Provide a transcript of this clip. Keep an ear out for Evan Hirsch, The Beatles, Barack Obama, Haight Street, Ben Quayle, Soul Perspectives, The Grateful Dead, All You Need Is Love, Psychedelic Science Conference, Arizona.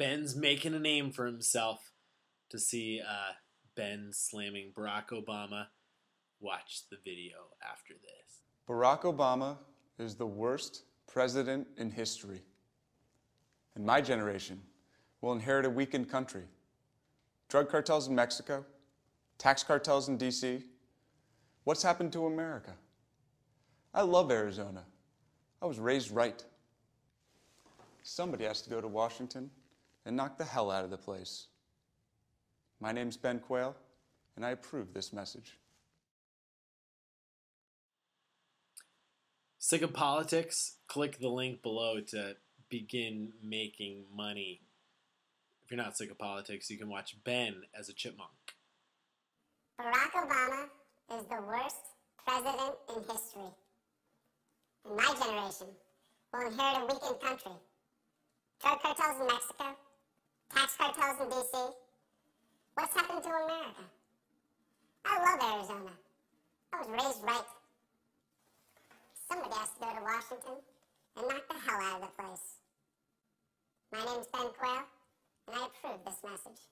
Ben's making a name for himself. To see Ben slamming Barack Obama, watch the video after this. Barack Obama is the worst president in history. And my generation will inherit a weakened country. Drug cartels in Mexico, tax cartels in D.C. What's happened to America? I love Arizona. I was raised right. Somebody has to go to Washington and knock the hell out of the place. My name's Ben Quayle, and I approve this message. Sick of politics? Click the link below to begin making money. If you're not sick of politics, you can watch Ben as a chipmunk. Barack Obama is the worst president in history. And my generation will inherit a weakened country. Drug cartels in Mexico, tax cartels in D.C. What's happened to America? I love Arizona. I was raised right. Somebody has to go to Washington and knock the hell out of the place. My name's Ben Quayle, and I approve this message.